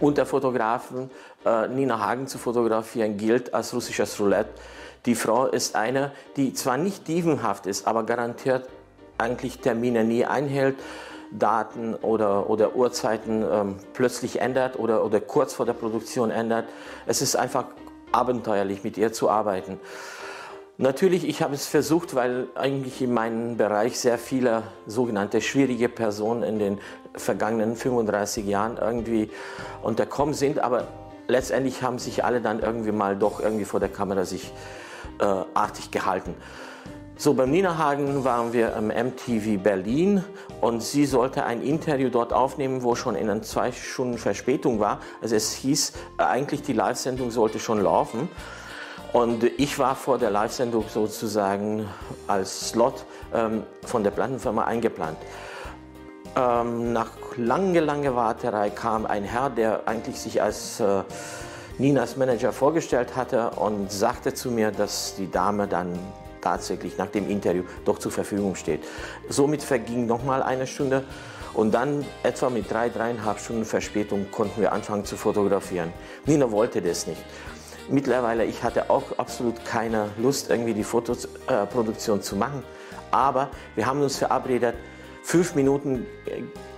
und der Fotografin Nina Hagen zu fotografieren gilt als russisches Roulette. Die Frau ist eine, die zwar nicht dievenhaft ist, aber garantiert eigentlich Termine nie einhält, Daten oder Uhrzeiten plötzlich ändert oder kurz vor der Produktion ändert. Es ist einfach abenteuerlich, mit ihr zu arbeiten. Natürlich, ich habe es versucht, weil eigentlich in meinem Bereich sehr viele sogenannte schwierige Personen in den vergangenen 35 Jahren irgendwie unterkommen sind, aber letztendlich haben sich alle dann irgendwie mal doch irgendwie vor der Kamera sich artig gehalten. So, beim Nina Hagen waren wir im MTV Berlin und sie sollte ein Interview dort aufnehmen, wo schon in 2 Stunden Verspätung war. Also es hieß, eigentlich die Live-Sendung sollte schon laufen. Und ich war vor der Live-Sendung sozusagen als Slot von der Plattenfirma eingeplant. Nach lange Warterei kam ein Herr, der eigentlich sich als Ninas Manager vorgestellt hatte und sagte zu mir, dass die Dame dann tatsächlich nach dem Interview doch zur Verfügung steht. Somit verging nochmal 1 Stunde und dann etwa mit 3,5 Stunden Verspätung konnten wir anfangen zu fotografieren. Nina wollte das nicht. Mittlerweile, ich hatte auch absolut keine Lust, irgendwie die Fotoproduktion zu machen, aber wir haben uns verabredet, 5 Minuten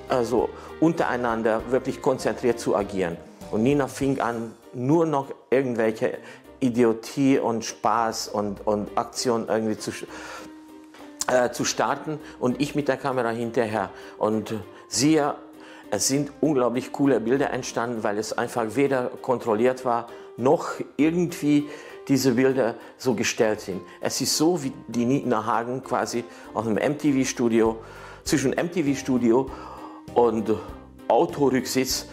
also untereinander wirklich konzentriert zu agieren. Und Nina fing an, nur noch irgendwelche Idiotie und Spaß und Aktion irgendwie zu starten und ich mit der Kamera hinterher. Und siehe, es sind unglaublich coole Bilder entstanden, weil es einfach weder kontrolliert war, noch irgendwie diese Bilder so gestellt sind. Es ist so, wie die Nina Hagen quasi aus dem MTV-Studio, zwischen MTV-Studio und Autorücksitz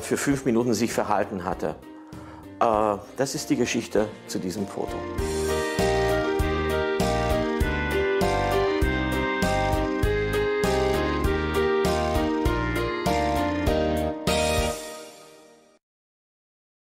für 5 Minuten sich verhalten hatte. Das ist die Geschichte zu diesem Foto.